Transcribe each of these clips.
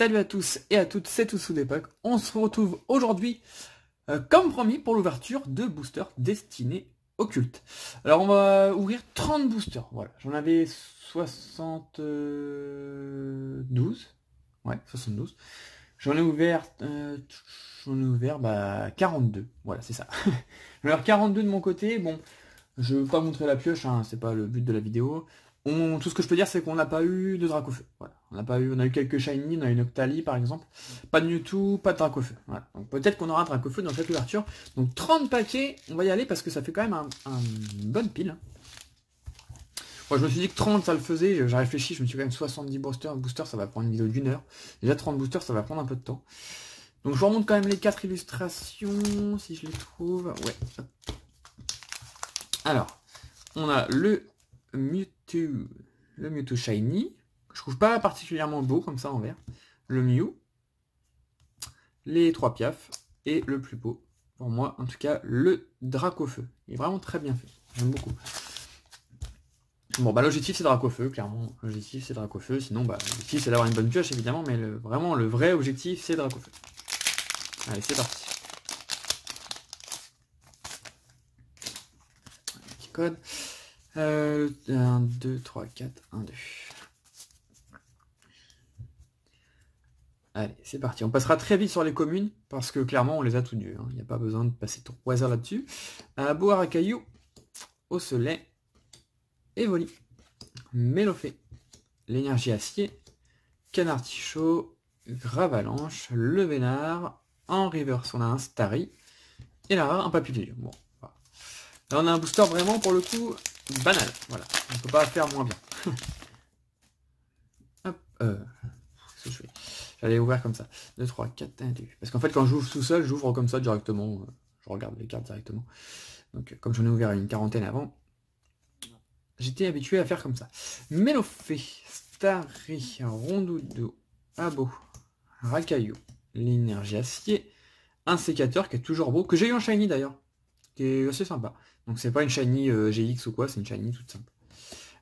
Salut à tous et à toutes, c'est Toussou des Packs. On se retrouve aujourd'hui, comme promis, pour l'ouverture de boosters Destinées Occultes. Alors on va ouvrir 30 boosters, voilà. J'en avais 72, ouais, 72. J'en ai ouvert bah, 42, voilà, c'est ça. J'en ai ouvert 42 de mon côté, bon, je ne veux pas montrer la pioche, hein, c'est pas le but de la vidéo. Tout ce que je peux dire, c'est qu'on n'a pas eu de Dracaufeu. Voilà. On a eu quelques shiny, on a eu une Octalie par exemple. Pas de Mewtwo, pas de Dracaufeu. Voilà. Donc peut-être qu'on aura un Dracaufeu dans cette ouverture. Donc 30 paquets, on va y aller parce que ça fait quand même une bonne pile. Moi je me suis dit que 30 ça le faisait, j'ai réfléchi, je me suis dit quand même 70 boosters ça va prendre une vidéo d'une heure. Déjà 30 boosters ça va prendre un peu de temps. Donc je vous remonte quand même les 4 illustrations, si je les trouve. Ouais. Alors, on a le Mewtwo, shiny, je trouve pas particulièrement beau comme ça en vert, le Mew, les 3 Piaf et le plus beau pour moi en tout cas le Dracaufeu. Il est vraiment très bien fait, j'aime beaucoup. Bon bah l'objectif c'est Dracaufeu, clairement l'objectif c'est Dracaufeu, sinon bah l'objectif c'est d'avoir une bonne pioche évidemment, mais vraiment le vrai objectif c'est Dracaufeu. Allez c'est parti. Un petit code. 1, 2, 3, 4, 1, 2. Allez, c'est parti. On passera très vite sur les communes, parce que clairement, on les a toutes dues. Il n'y a pas besoin de passer 3 heures là-dessus. À boire à cailloux, au soleil, Évoli, Mélofée, l'énergie acier, Canartichaud, Gravalanche, le Vénard, en reverse, on a un Starry, et là, un Papillon. Bon. Là on a un booster vraiment pour le coup banal, voilà, on ne peut pas faire moins bien. Hop, qu'est-ce que je fais ? J'allais ouvrir comme ça, 2, 3, 4, 1, 2, parce qu'en fait quand j'ouvre tout seul, j'ouvre comme ça directement, je regarde les cartes directement, donc comme j'en ai ouvert une quarantaine avant, j'étais habitué à faire comme ça. Mélofée, Starry, Rondoudou, Abo, Racaillou, l'énergie acier, un sécateur qui est toujours beau, que j'ai eu en shiny d'ailleurs, qui est assez sympa. Donc c'est pas une shiny GX ou quoi, c'est une shiny toute simple.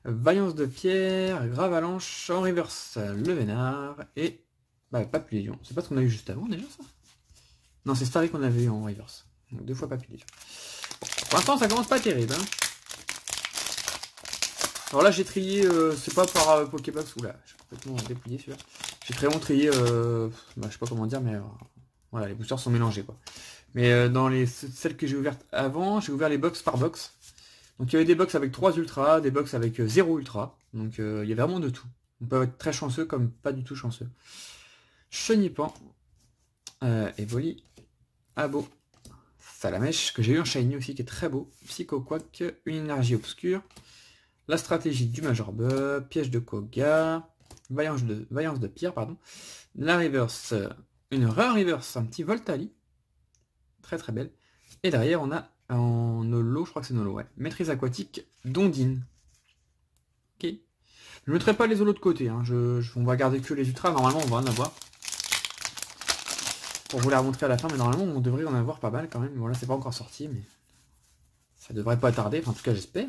Vaillance de pierre, Gravalanche, en reverse, le Vénard et bah, Papillon. C'est pas ce qu'on a eu juste avant déjà ça? Non c'est Starry qu'on avait eu en reverse. Donc 2 fois Papillon. Bon, pour l'instant ça commence pas terrible. Hein. Alors là j'ai trié, c'est pas par Pokébox, oula, j'ai complètement déplié celui-là. J'ai très bon trié, bah, je sais pas comment dire mais voilà, les boosters sont mélangés quoi. Mais dans celles que j'ai ouvertes avant, j'ai ouvert les box par box. Donc il y avait des box avec 3 ultras, des box avec 0 ultra. Donc il y a vraiment de tout. On peut être très chanceux comme pas du tout chanceux. Chenipan, Évoli, Abo, Salamèche, que j'ai eu en shiny aussi qui est très beau. Psychoquack, une énergie obscure. La stratégie du Major Bub, piège de Koga, vaillance de pierre, pardon. La reverse, une rare reverse, un petit Voltali. Très très belle. Et derrière on a en holo, je crois que c'est en holo, ouais. Maîtrise aquatique d'Ondine. Ok. Je ne mettrai pas les holos de côté, hein. On va garder que les ultras, normalement on va en avoir. Pour vous la remontrer à la fin, mais normalement on devrait en avoir pas mal quand même. Bon là c'est pas encore sorti, mais ça devrait pas tarder, enfin, en tout cas j'espère.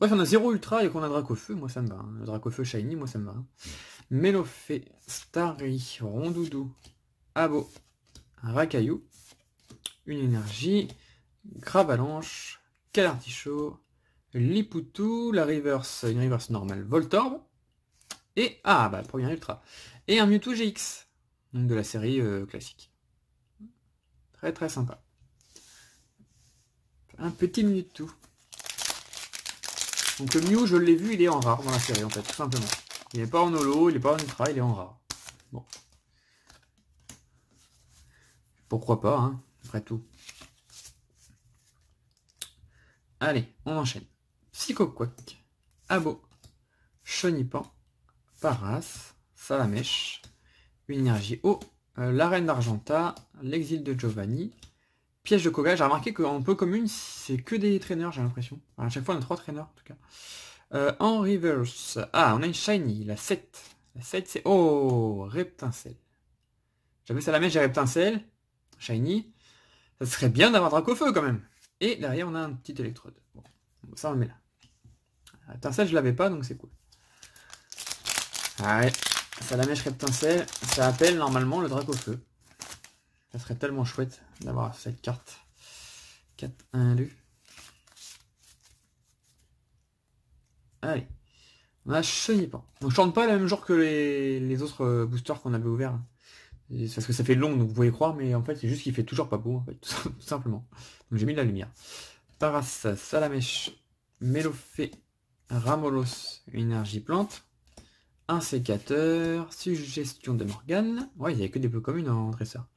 Bref, on a 0 ultra et qu'on a Dracaufeu, moi ça me va. Hein. Le Dracaufeu shiny, moi ça me va. Hein. Mélofée, Starry, Rondoudou, Abo, Racaillou. Une énergie, Gravalanche, Canartichaud, Lipoutou, la reverse, une reverse normale, Voltorb, et, ah bah, premier ultra, et un Mewtwo GX, donc de la série classique. Très très sympa. Un petit Mewtwo. Donc le Mew, je l'ai vu, il est en rare dans la série en fait, tout simplement. Il n'est pas en holo, il n'est pas en ultra, il est en rare. Bon. Pourquoi pas, hein. Après tout. Allez, on enchaîne. Psychoquack, Abo, Chenipan, Paras, Salamèche, une énergie eau, la reine d'Argenta, l'exil de Giovanni, piège de Koga. J'ai remarqué qu'en peu commune, c'est que des traîneurs, j'ai l'impression. Enfin, à chaque fois, on a 3 traîneurs, en tout cas. En reverse, ah, on a une shiny, la 7. La 7, c'est... Oh, Reptincelle. J'avais Salamèche et Reptincelle. Shiny. Ça serait bien d'avoir Dracaufeu quand même. Et derrière on a un petit électrode. Bon, ça on le met là. Attends, ça je l'avais pas donc c'est cool. Allez, Ça la mèche Reptincelle, ça appelle normalement le Dracaufeu. Ça serait tellement chouette d'avoir cette carte. 4-1 élu. Allez. On a Chenipan. Donc je chante pas le même jour que les autres boosters qu'on avait ouverts. Parce que ça fait long, donc vous pouvez croire, mais en fait c'est juste qu'il fait toujours pas beau, en fait, tout simplement. Donc j'ai mis de la lumière. Parasas, Salamèche, Mélofée, Ramolos, une énergie plante, un sécateur, suggestion de Morgane. Ouais, il n'y avait que des peu communes en dresseur.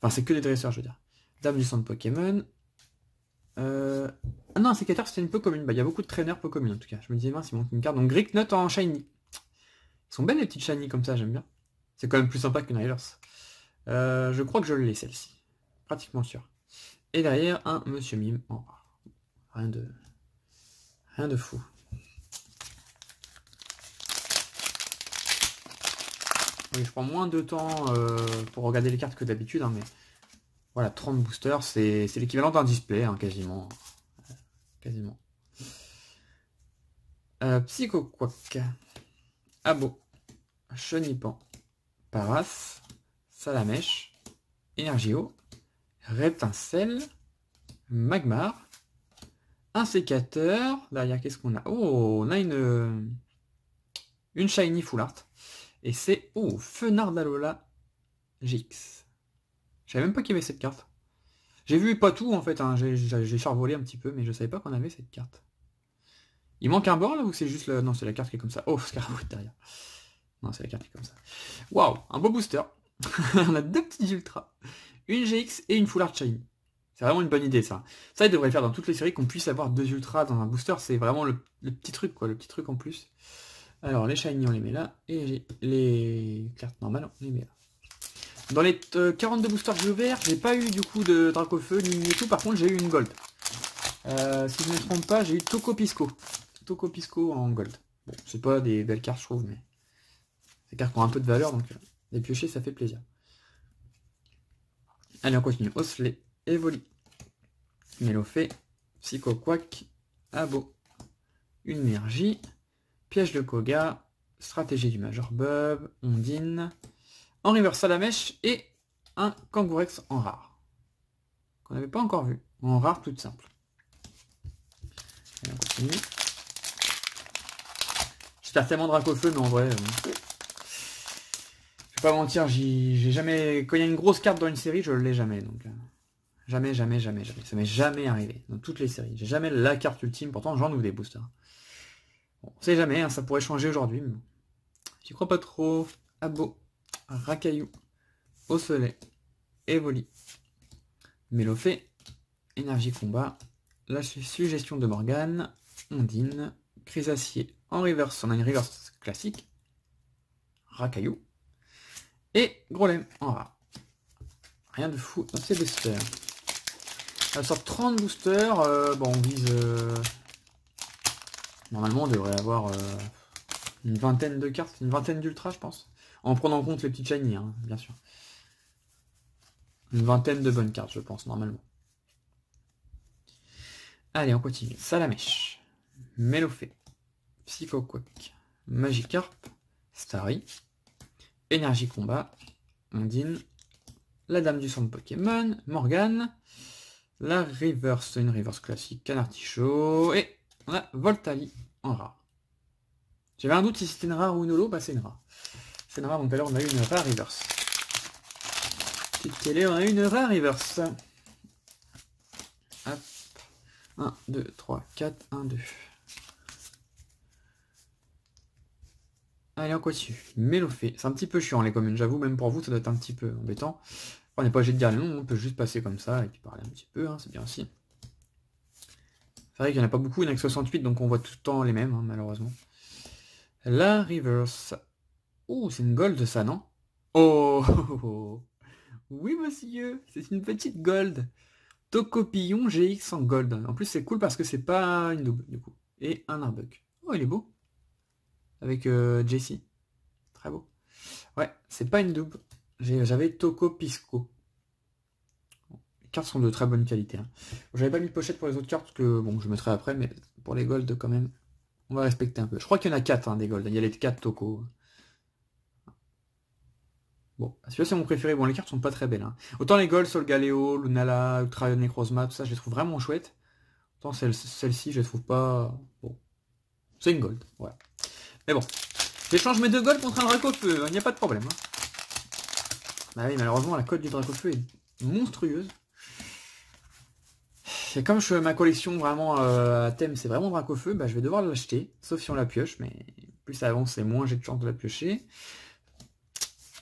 Enfin, c'est que des dresseurs, je veux dire. Dame du sang de Pokémon. Ah non, un sécateur, c'était une peu commune. Bah, il y a beaucoup de traîneurs peu communes, en tout cas. Je me disais, mince, il manque une carte. Donc, Gricknot en shiny. Ils sont belles, les petites shiny comme ça, j'aime bien. C'est quand même plus sympa qu'une Railers. Je crois que je l'ai, celle-ci. Pratiquement sûr. Et derrière, un Monsieur Mime en rare. Rien de fou. Oui, je prends moins de temps pour regarder les cartes que d'habitude, hein, mais voilà, 30 boosters, c'est l'équivalent d'un display, hein, quasiment. Quasiment. Psychoquack, Abo, Chenipan, Paras, Salamèche, Energio, Reptincelle, Magmar, un sécateur. Derrière, qu'est-ce qu'on a? Oh, on a une shiny full art. Et c'est, oh, Feunard d'Alola GX. Je savais même pas qu'il y avait cette carte. J'ai vu pas tout en fait, hein. J'ai charvolé un petit peu, mais je savais pas qu'on avait cette carte. Il manque un bord là ou c'est juste le... Non, c'est la carte qui est comme ça. Oh, Scarabout derrière. Non, c'est la carte qui est comme ça. Waouh, un beau booster. On a deux petits ultras. Une GX et une full art shiny. C'est vraiment une bonne idée ça. Ça, il devrait le faire dans toutes les séries qu'on puisse avoir deux ultras dans un booster. C'est vraiment le petit truc quoi, le petit truc en plus. Alors les shiny on les met là, et les cartes normales on les met là. Dans les 42 boosters que j'ai ouverts, j'ai pas eu du coup de Dracaufeu ni Mewtwo, par contre j'ai eu une gold. Si je ne me trompe pas, j'ai eu Tokopisco. Tokopisco en gold. Bon, c'est pas des belles cartes je trouve, mais ces cartes ont un peu de valeur, donc les piocher ça fait plaisir. Allez on continue, Oslet, Evoli, Mélofée, Psychoquack, Abo, une énergie. Piège de Koga, stratégie du Major Bob, Ondine, en river Salamèche et un Kangourex en rare. Qu'on n'avait pas encore vu. En rare toute simple. Allez, on continue. J'espère tellement Dracaufeu, mais en vrai. Je vais pas mentir, j'ai jamais. Quand il y a une grosse carte dans une série, je l'ai jamais. Donc. Jamais. Ça m'est jamais arrivé. Dans toutes les séries. J'ai jamais la carte ultime, pourtant j'en ouvre des boosters. On sait jamais, hein, ça pourrait changer aujourd'hui, mais bon. J'y crois pas trop. Abo, Racaillou, Osselet, Evoli, Mélofée, Énergie Combat, la suggestion de Morgane, Ondine, Crisacier en reverse, on a une reverse classique, Racaillou, et Grolem en rare. Rien de fou dans ces boosters. On sort 30 boosters, bon on vise... Normalement, on devrait avoir une vingtaine de cartes, une vingtaine d'ultra, je pense. En prenant en compte les petites shiny, hein, bien sûr. Une vingtaine de bonnes cartes, je pense, normalement. Allez, on continue. Salamèche, Mélofée, Psychoquack, Magikarp, Starry, Énergie Combat, Ondine, la Dame du sang de Pokémon, Morgane, la Reverse, une Reverse classique, un Artichaut, et... on a Voltali en rare. J'avais un doute si c'était une rare ou une holo, bah c'est une rare. C'est une rare, donc alors on a eu une rare reverse. Petite télé, on a eu une rare reverse. Hop. 1, 2, 3, 4, 1, 2. Allez, on continue. Mélofée. C'est un petit peu chiant les communes, j'avoue, même pour vous, ça doit être un petit peu embêtant. On n'est pas obligé de dire le nom, on peut juste passer comme ça et puis parler un petit peu, hein, c'est bien aussi. C'est vrai qu'il n'y en a pas beaucoup, il n'y en a que 68, donc on voit tout le temps les mêmes, hein, malheureusement. La reverse. Oh, c'est une gold ça, non? Oh oui, monsieur, c'est une petite gold. Tocopillon GX en gold. En plus, c'est cool parce que c'est pas une double, du coup. Et un Arbok. Oh, il est beau. Avec Jessie. Très beau. Ouais, c'est pas une double. J'avais Tokopisco. Cartes sont de très bonne qualité. Hein. J'avais pas mis de pochette pour les autres cartes que bon je mettrai après, mais pour les golds quand même, on va respecter un peu. Je crois qu'il y en a 4 hein, des golds. Il y a les 4 Toko. Bon, celui-là c'est mon préféré. Bon, les cartes sont pas très belles, hein. Autant les Gold, Solgaleo, Lunala, Ultryon, Necrozma, tout ça, je les trouve vraiment chouettes. Autant celle-ci, je les trouve pas... Bon. C'est une Gold, ouais. Mais bon. J'échange mes deux Gold contre un Dracaufeu, il n'y a pas de problème, hein. Bah oui, malheureusement, la cote du Dracaufeu est monstrueuse. Et comme je, ma collection vraiment à thème, c'est vraiment Dracaufeu, bah je vais devoir l'acheter. Sauf si on la pioche, mais plus ça avance et moins j'ai de chance de la piocher.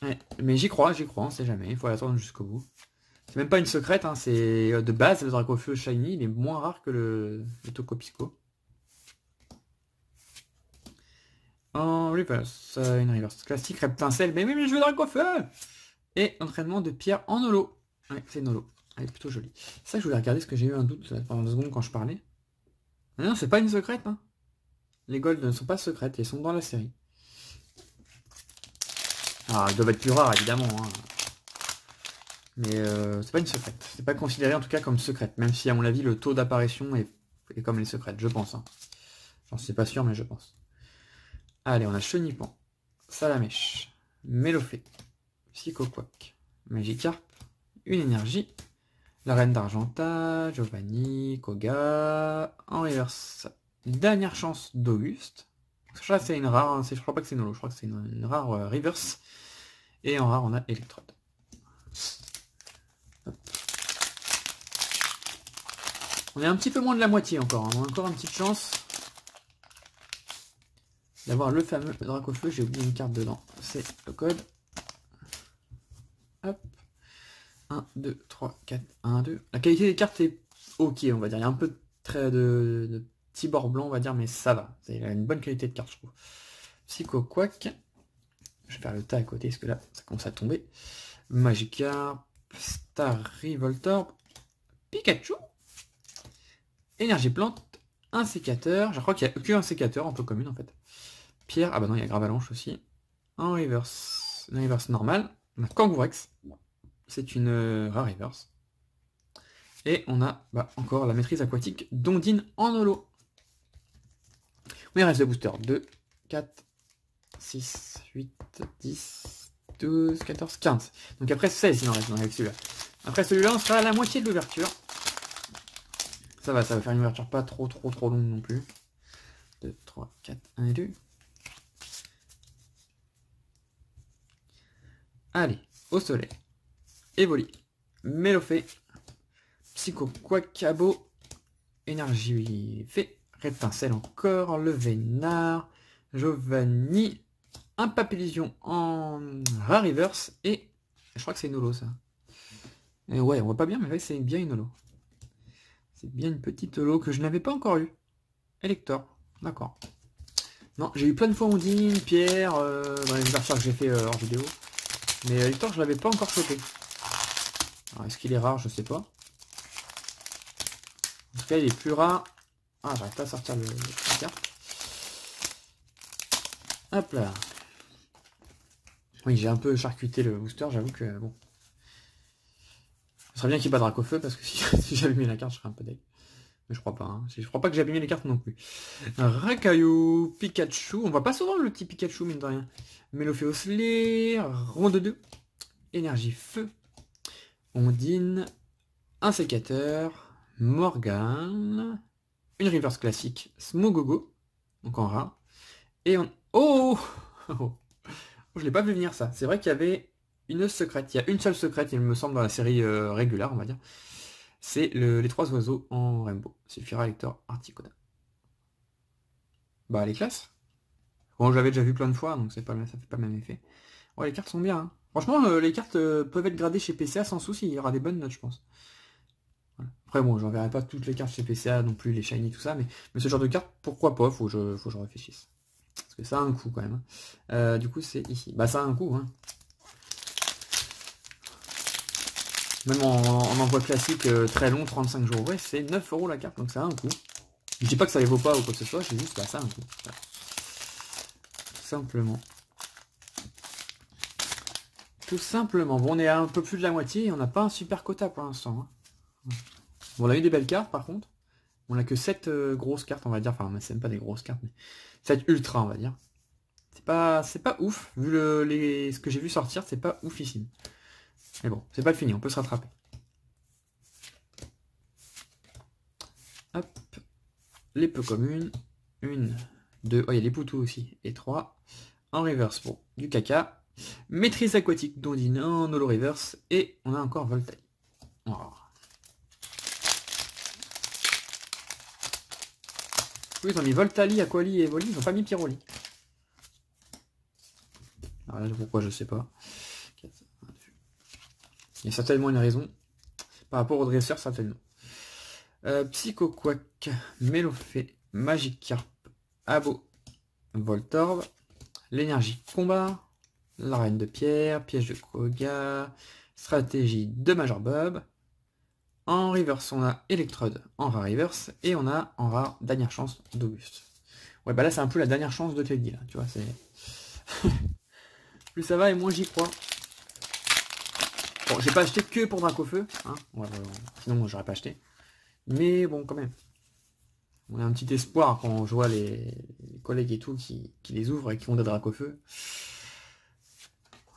Ouais, mais j'y crois, on sait jamais, il faut attendre jusqu'au bout. C'est même pas une secrète, hein, c'est de base le Dracaufeu Shiny, il est moins rare que le Tokopisco. En reverse, une reverse classique, Reptincelle, mais oui, mais je veux Dracaufeu. Et entraînement de pierre en holo. Ouais, c'est une holo. Elle est plutôt jolie. C'est ça que je voulais regarder, parce que j'ai eu un doute pendant deux secondes quand je parlais. Ah non, c'est pas une secrète, hein. Les golds ne sont pas secrètes, elles sont dans la série. Alors, elles doivent être plus rares, évidemment, hein. Mais c'est pas une secrète. C'est pas considéré, en tout cas, comme secrète. Même si, à mon avis, le taux d'apparition est comme les secrètes, je pense, hein. J'en suis pas sûr, mais je pense. Allez, on a Chenipan, Salamèche, Mélofée, Psychoquack, Magikarp, Une Énergie, la Reine d'Argenta, Giovanni, Koga, en reverse, Dernière Chance d'Auguste. Je crois que c'est une rare, hein, je crois pas que c'est une holo, je crois que c'est une rare reverse. Et en rare, on a Electrode. Hop. On est un petit peu moins de la moitié encore, hein, on a encore une petite chance d'avoir le fameux Dracaufeu. J'ai oublié une carte dedans, c'est le code. Hop. 1, 2, 3, 4, 1, 2. La qualité des cartes est ok, on va dire. Il y a un peu de traits de petits bords blancs, on va dire, mais ça va. Il a une bonne qualité de carte, je trouve. Psychoquack. Je vais faire le tas à côté, parce que là, ça commence à tomber. Magikarp, Starivoltor, Pikachu, Énergie Plante, un sécateur. Je crois qu'il n'y a qu'un sécateur en peu commune, en fait. Pierre, ah bah non, il y a Gravalanche aussi. En reverse, normal. On a Kangourex. C'est une rare reverse. Et on a bah, encore la maîtrise aquatique d'Ondine en holo. Il reste le booster. 2, 4, 6, 8, 10, 12, 14, 15. Donc après 16, il en reste avec celui-là. Après celui-là, on sera à la moitié de l'ouverture. Ça va faire une ouverture pas trop longue non plus. 2, 3, 4, 1 et 2. Allez, au soleil. Evoli, Mélofée, Psychoquackabo, Énergie Fée, Rétincelle encore, le Vénard, Giovanni, un Papillion en Rare Reverse, et je crois que c'est une holo ça. Et ouais, on voit pas bien, mais c'est bien une holo. C'est bien une petite holo que je n'avais pas encore eue. Hector, d'accord. Non, j'ai eu plein de fois Ondine, Pierre, dans les versions que j'ai fait hors vidéo. Mais Hector, je l'avais pas encore chopé. Alors, est-ce qu'il est rare? Je sais pas. En tout cas, il est plus rare. Ah, j'arrive pas à sortir le carte. Hop là. Oui, j'ai un peu charcuté le booster, j'avoue que bon. Ce serait bien qu'il bat Dracaufeu, parce que si j'avais mis la carte, je serais un peu deg. Mais je crois pas, hein. Je crois pas que j'ai abîmé les cartes non plus. Racaillou, Pikachu. On voit pas souvent le petit Pikachu, mine de rien. Mélofée Osselé, Ronde 2, Énergie Feu. Ondine, un sécateur, Morgane, une reverse classique, Smogogo, donc en rat, et on... Oh, je l'ai pas vu venir ça, c'est vrai qu'il y avait une secrète, il y a une seule secrète, il me semble, dans la série régulière, on va dire, c'est les trois oiseaux en rainbow, c'est Fira, Hector, Articoda. Bah, les classes. Bon, j'avais déjà vu plein de fois, donc c'est pas, ça fait pas le même effet. Ouais, les cartes sont bien, hein. Franchement, les cartes peuvent être gradées chez PCA sans souci, il y aura des bonnes notes, je pense. Voilà. Après, bon, j'enverrai pas toutes les cartes chez PCA non plus, les shiny, tout ça, mais ce genre de cartes, pourquoi pas, faut que je réfléchisse. Parce que ça a un coût, quand même. Du coup, c'est ici. Bah, ça a un coût, hein. Même en envoi classique très long, 35 jours, ouais, c'est 9 € la carte, donc ça a un coût. Je dis pas que ça les vaut pas ou quoi que ce soit, c'est juste, bah, ça a un coût. Voilà. Tout simplement. Tout simplement. Bon, on est à un peu plus de la moitié et on n'a pas un super quota pour l'instant, hein. Bon, on a eu des belles cartes par contre. On n'a que 7 grosses cartes, on va dire. Enfin, c'est même pas des grosses cartes, mais 7 ultra, on va dire. C'est pas ouf, vu ce que j'ai vu sortir, c'est pas oufissime. Mais bon, c'est pas fini, on peut se rattraper. Hop, les peu communes, une, deux, oh il y a les poutous aussi, et trois, en reverse, bon, du caca, maîtrise aquatique, dondine en holo reverse, et on a encore Voltali. Oh. Oui, ils ont mis Voltali, Aquali et Voli, ils n'ont pas mis Pyroli. Alors là, pourquoi je sais pas. Il y a certainement une raison. Par rapport au dresseur, certainement. Psychoquack, Mélofée, Magikarp, Abo, Voltorb, l'énergie combat, l'arène de pierre, piège de Koga, stratégie de Major Bob. En reverse, on a Electrode en rare reverse et on a en rare dernière chance d'Auguste. Ouais, bah là, c'est un peu la dernière chance de Teddy, là, tu vois, c'est... Plus ça va et moins j'y crois. Bon, j'ai pas acheté que pour Dracaufeu, hein. Ouais. Sinon j'aurais pas acheté. Mais bon, quand même. On a un petit espoir quand je vois les collègues et tout qui les ouvrent et qui font des Dracaufeu.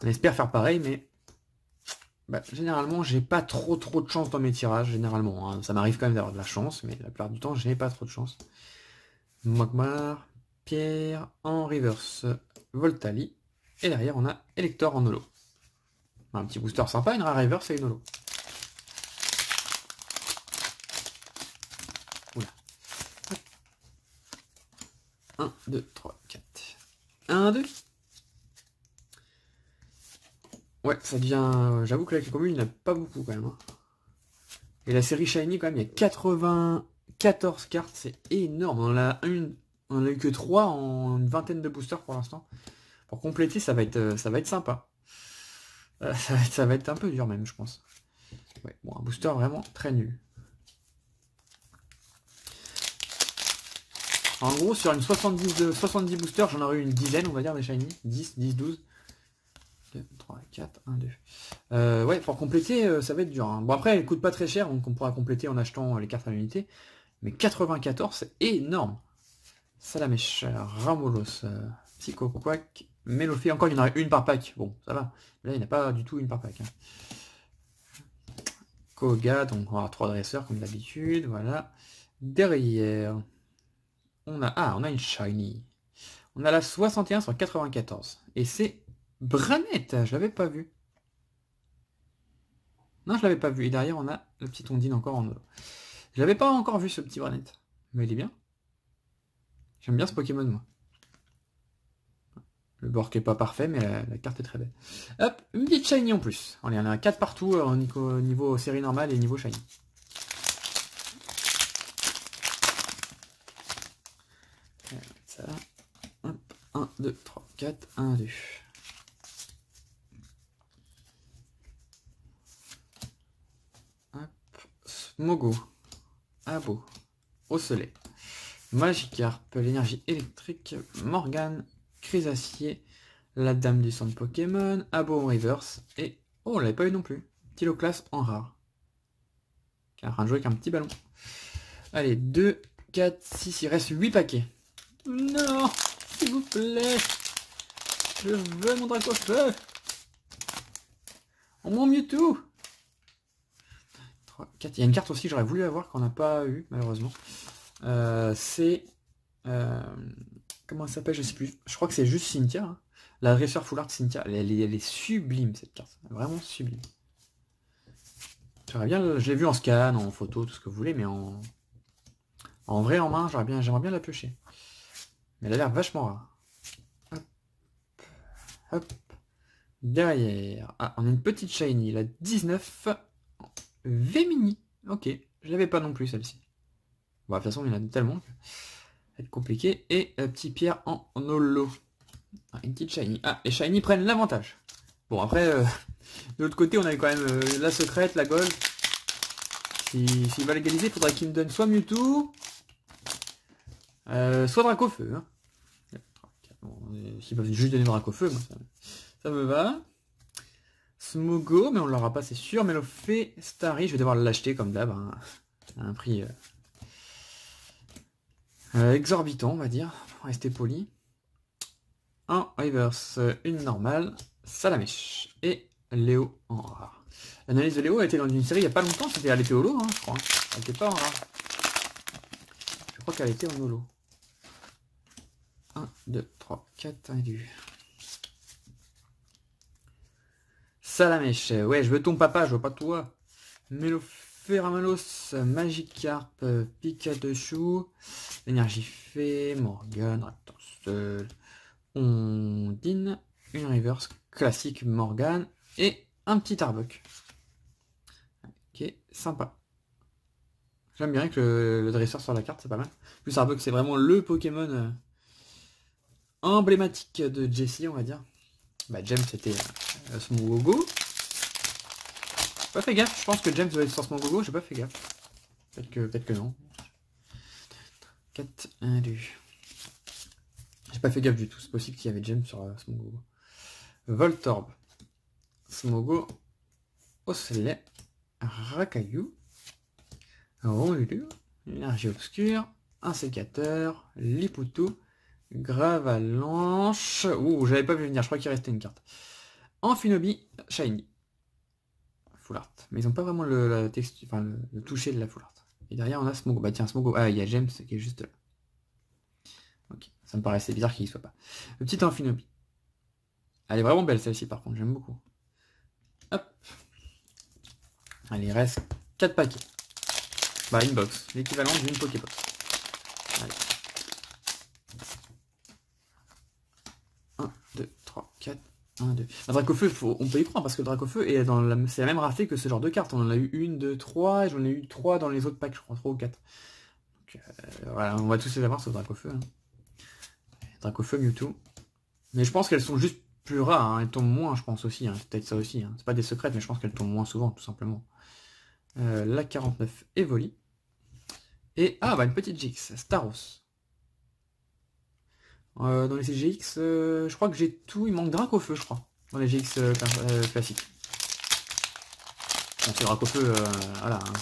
On espère faire pareil, mais bah, généralement j'ai pas trop de chance dans mes tirages, généralement. Hein. Ça m'arrive quand même d'avoir de la chance, mais la plupart du temps je n'ai pas trop de chance. Magmar, Pierre, en reverse, Voltali. Et derrière, on a Hector en holo. Un petit booster sympa, une rare reverse et une holo. Oula. 1, 2, 3, 4. 1, 2. Ouais, ça devient... J'avoue que là, avec les communes, il n'y en a pas beaucoup quand même. Hein. Et la série Shiny, quand même, il y a 94 cartes. C'est énorme. On en a eu que 3 en une vingtaine de boosters pour l'instant. Pour compléter, ça va être sympa. Ça va être un peu dur même, je pense. Ouais, bon, un booster vraiment très nul. En gros, sur une 70 boosters, j'en aurais eu une dizaine, on va dire, des shiny. 10, 12. 2, 3, 4, 1, 2. Ouais, pour compléter, ça va être dur. Hein. Bon, après, elle coûte pas très cher, donc on pourra compléter en achetant les cartes à l'unité. Mais 94, c'est énorme. Salamèche, Ramolos, Psychoquack, Mélofée, encore il y en a une par pack, bon ça va, là il n'y en a pas du tout une par pack. Hein. Koga, donc on aura 3 dresseurs comme d'habitude, voilà. Derrière, on a une shiny. On a la 61 sur 94, et c'est Branette, je l'avais pas vu. Non je l'avais pas vu, et derrière on a le petit ondine encore en eau. Je l'avais pas encore vu ce petit Branette, mais il est bien. J'aime bien ce Pokémon, moi. Le bord qui est pas parfait, mais la carte est très belle. Hop, une petite shiny en plus. On en a 4 partout, au niveau série normale et niveau shiny. Ça. Hop, 1, 2, 3, 4, 1, 2. Hop, Smogo, Abo, Au Soleil. Magikarp, l'énergie électrique, Morgane, Chrysacier, la dame du centre Pokémon, Abo en reverse, et... Oh, on l'avait pas eu non plus. Tyloclas en rare. Qui est en train de jouer avec un petit ballon. Allez, 2, 4, 6, il reste 8 paquets. Non, s'il vous plaît. Je veux mon Dracaufeu. On m'en Mewtwo. 3, 4, il y a une carte aussi que j'aurais voulu avoir qu'on n'a pas eu, malheureusement. C'est... comment elle s'appelle, je sais plus. Je crois que c'est juste Cynthia. Hein. La dresseur full art Cynthia. Elle est sublime cette carte. Vraiment sublime. J'aurais bien... Je l'ai vu en scan, en photo, tout ce que vous voulez, mais en vrai, en main, j'aimerais bien la piocher. Mais elle a l'air vachement rare. Hop. Hop. Derrière. Ah, on a une petite shiny. La 19. V-mini. Ok. Je l'avais pas non plus celle-ci. Bon, de toute façon, il y en a tellement que ça va être compliqué. Et petit Pierre en holo. Ah, une petite shiny. Ah, les shiny prennent l'avantage. Bon, après, de l'autre côté, on avait quand même la secrète, la gold. S'il va légaliser, il faudra qu'il me donne soit Mewtwo, soit Dracaufeu. Hein. Bon, s'ils peuvent juste donner Dracaufeu, bon, ça me va. Smogo, mais on l'aura pas, c'est sûr. Mais le fait Starry, je vais devoir l'acheter comme d'hab. Hein, à un prix... exorbitant, on va dire, pour rester poli. en reverse, une normale, Salamèche et Léo en rare. L'analyse de Léo a été dans une série il n'y a pas longtemps, c'était à l'été holo, hein, je crois. Elle n'était pas en rare. Je crois qu'elle était en holo. 1, 2, 3, 4, individus. Salamèche, ouais, je veux ton papa, je veux pas toi. Mélophéramelos, Magikarp, Pikachu, Énergie Fée, Morgane, Raptor, Ondine, une reverse classique Morgane et un petit Arbok. Qui est sympa. J'aime bien que le dresseur sur la carte, c'est pas mal. En plus, Arbok, c'est vraiment le Pokémon emblématique de Jessie, on va dire. Bah, James, c'était Smogogo. Pas fait gaffe, je pense que James doit être sur Smogogo, j'ai pas fait gaffe. Peut-être que non. 4, 1, 2. J'ai pas fait gaffe du tout, c'est possible qu'il y avait James sur Smogogo. Voltorb. Smogo. Osselet. Racaillou. Ronulu. Énergie obscure. Un sécateur. Liputo. Gravalanche. Ouh, j'avais pas vu venir, je crois qu'il restait une carte. Enfinobi, Shiny. Full art. Mais ils n'ont pas vraiment la texture, enfin le toucher de la full art. Et derrière on a Smogo. Bah tiens, Smogo. Ah, il y a James qui est juste là. Ok, ça me paraissait bizarre qu'il y soit pas. Le petit Enfinobi. Elle est vraiment belle celle-ci par contre, j'aime beaucoup. Hop. Allez, il reste 4 paquets. Bah une box, l'équivalent d'une Pokébox. Allez. 2, 3, 4, 1, 2. Un Dracaufeu, on peut y croire parce que le Dracaufeu est dans c'est la même racée que ce genre de carte. On en a eu une, deux, trois, et j'en ai eu 3 dans les autres packs, je crois, 3 ou 4. Donc voilà, on va tous les avoir sauf Dracaufeu. Hein. Dracaufeu, Mewtwo. Mais je pense qu'elles sont juste plus rares, hein. Elles tombent moins, je pense aussi. Hein. C'est peut-être ça aussi. Hein. C'est pas des secrets, mais je pense qu'elles tombent moins souvent, tout simplement. La 49 Evoli. Et ah bah une petite Jix, Staros. Dans les CGX, je crois que j'ai tout, il manque Dracaufeu, je crois, dans les GX classiques. Bon, c'est Dracaufeu, voilà. Hein.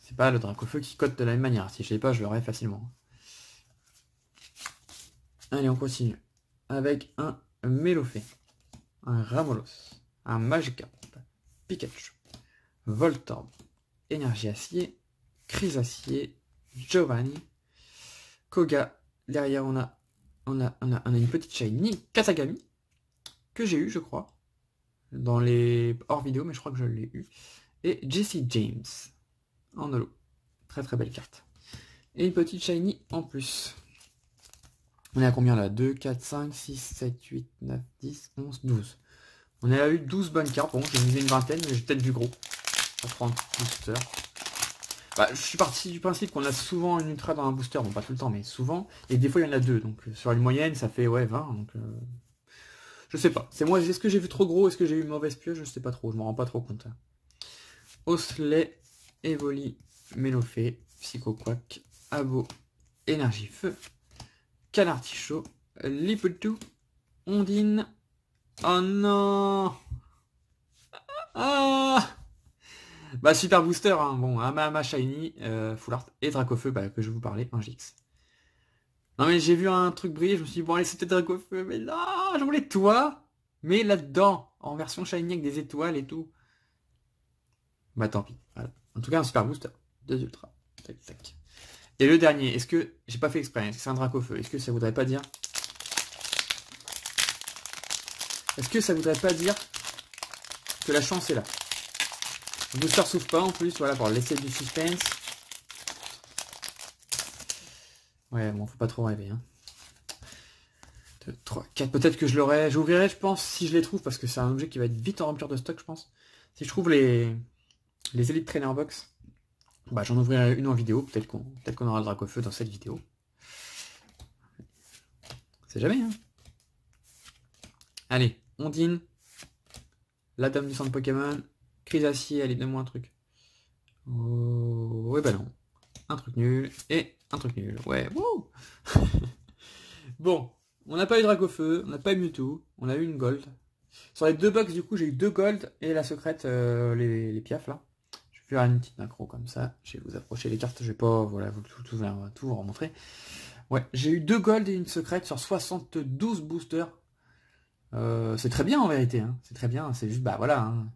C'est pas le Dracaufeu qui cote de la même manière, si je sais pas, je l'aurais facilement. Allez, on continue. Avec un Mélofée, un Ramolos, un Magikarp, Pikachu, Voltorb, Énergie Acier, Crise Acier, Giovanni, Koga. Derrière, on a une petite shiny Katagami que j'ai eu, je crois, dans les hors vidéo, mais je crois que je l'ai eu. Et Jessie James en holo, très très belle carte. Et une petite shiny en plus. On est à combien là? 2, 4, 5, 6, 7, 8, 9, 10, 11, 12. On a eu 12 bonnes cartes. Bon, j'ai misé une vingtaine, mais j'ai peut-être du gros. Pour prendre booster. Bah, je suis parti du principe qu'on a souvent une ultra dans un booster, bon pas tout le temps mais souvent, et des fois il y en a 2, donc sur une moyenne ça fait ouais 20, donc je sais pas, c'est moi, est-ce que j'ai vu trop gros, est-ce que j'ai eu une mauvaise pioche, je sais pas trop, je m'en rends pas trop compte. Osselet, Evoli, Mélofée, Psychoquack, Abo, Énergie Feu, Canartichaud, Liputu, Ondine, oh non, ah. Bah super booster, hein. Bon, Amama Shiny, Full Art et Dracaufeu, bah, que je vous parlais, un GX. Non mais j'ai vu un truc briller, je me suis dit, bon allez c'était Dracaufeu, mais là, je voulais toi, mais là-dedans, en version Shiny avec des étoiles et tout. Bah tant pis, voilà. En tout cas un super booster, 2 ultras, tac tac. Et le dernier, est-ce que, j'ai pas fait exprès, est-ce que c'est un Dracaufeu, est-ce que ça voudrait pas dire... Est-ce que ça voudrait pas dire que la chance est là? Le booster s'ouvre pas en plus, voilà, pour laisser du suspense. Ouais, bon, faut pas trop rêver. Hein. 2, 3, 4, peut-être que je l'aurai. J'ouvrirai, je pense, si je les trouve, parce que c'est un objet qui va être vite en remplir de stock, je pense. Si je trouve les Elite Trainer Box, bah, j'en ouvrirai une en vidéo. Peut-être qu'on aura le Dracaufeu dans cette vidéo. C'est jamais, hein. Allez, Ondine. La dame du centre Pokémon. Crise Acier, allez, donne-moi un truc. Oh, ouais, bah non. Un truc nul et un truc nul. Ouais, wouh. Bon, on n'a pas eu Dracaufeu, on n'a pas eu Mewtwo, on a eu une gold. Sur les 2 box, du coup, j'ai eu 2 gold et la secrète, les piaf, là. Je vais faire une petite macro comme ça. Je vais vous approcher les cartes, je vais pas voilà, tout vous remontrer. Ouais, j'ai eu 2 golds et une secrète sur 72 boosters. C'est très bien en vérité, hein. C'est très bien, c'est juste, bah voilà. Hein.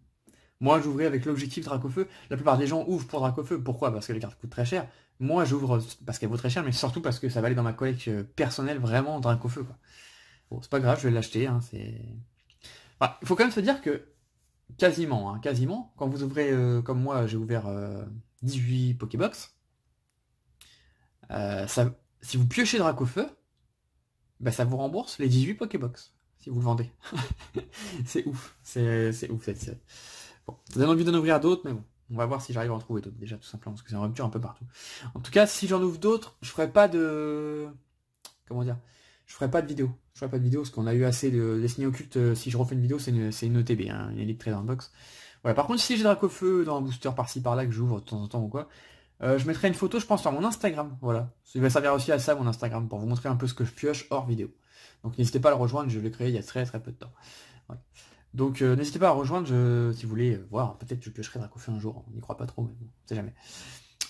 Moi j'ouvrais avec l'objectif Dracaufeu. La plupart des gens ouvrent pour Dracaufeu. Pourquoi? Parce que les cartes coûtent très cher. Moi j'ouvre parce qu'elles vaut très cher, mais surtout parce que ça va aller dans ma collecte personnelle vraiment Dracaufeu. Bon, c'est pas grave, je vais l'acheter. Hein, enfin, il faut quand même se dire que quasiment, hein, quasiment, quand vous ouvrez, comme moi j'ai ouvert 18 Pokébox, si vous piochez Dracaufeu, bah, ça vous rembourse les 18 Pokébox. Si vous le vendez. C'est ouf. C'est ouf cette série. Bon, ça donne envie d'en ouvrir d'autres, mais bon. On va voir si j'arrive à en trouver d'autres déjà, tout simplement, parce que c'est en rupture un peu partout. En tout cas, si j'en ouvre d'autres, je ferai pas de... Comment dire? Je ferai pas de vidéo. Je ferai pas de vidéo, parce qu'on a eu assez de Destinées Occultes. Si je refais une vidéo, c'est une OTB, hein, une Elite Trainer Box. Voilà. Par contre, si j'ai Dracaufeu dans un booster par-ci, par-là, que j'ouvre de temps en temps ou quoi, je mettrai une photo, je pense, sur mon Instagram. Voilà. Ça va servir aussi à ça, mon Instagram, pour vous montrer un peu ce que je pioche hors vidéo. Donc n'hésitez pas à le rejoindre, je l'ai créé il y a très très peu de temps. Ouais. Donc n'hésitez pas à rejoindre, si vous voulez voir, peut-être je piocherai Dracaufeu un jour, on n'y croit pas trop, mais bon, on sait jamais.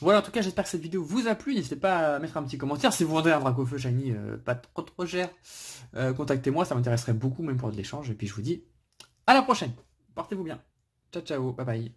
Voilà, en tout cas j'espère que cette vidéo vous a plu, n'hésitez pas à mettre un petit commentaire, si vous vendez un Dracaufeu shiny pas trop cher, contactez-moi, ça m'intéresserait beaucoup même pour de l'échange, et puis je vous dis à la prochaine, portez-vous bien, ciao ciao, bye bye.